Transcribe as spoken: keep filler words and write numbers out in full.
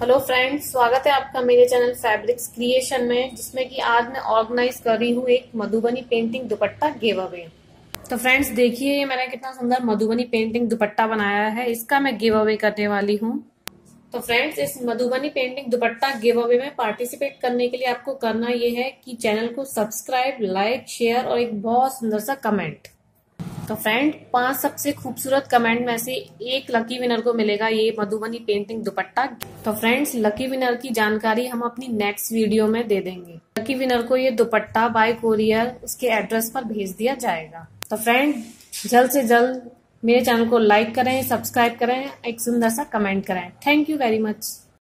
Hello friends, स्वागत है आपका मेरे चैनल फैब्रिक्स क्रिएशन में, जिसमें कि आज मैं ऑर्गेनाइज कर रही हूँ एक मधुबनी पेंटिंग दुपट्टा गिव अवे। तो फ्रेंड्स देखिए, ये मैंने कितना सुंदर मधुबनी पेंटिंग दुपट्टा बनाया है, इसका मैं गिव अवे करने वाली हूँ। तो फ्रेंड्स, इस मधुबनी पेंटिंग दुपट्टा गिव अवे में पार्टिसिपेट करने के लिए आपको करना ये है कि चैनल को सब्सक्राइब, लाइक, शेयर और एक बहुत सुंदर सा कमेंट। तो फ्रेंड, पांच सबसे खूबसूरत कमेंट में से एक लकी विनर को मिलेगा ये मधुबनी पेंटिंग दुपट्टा। तो फ्रेंड्स, लकी विनर की जानकारी हम अपनी नेक्स्ट वीडियो में दे देंगे। लकी विनर को ये दुपट्टा बाय कोरियर उसके एड्रेस पर भेज दिया जाएगा। तो फ्रेंड, जल्द से जल्द मेरे चैनल को लाइक करें, सब्सक्राइब करें, एक सुंदर सा कमेंट करें। Thank you very much.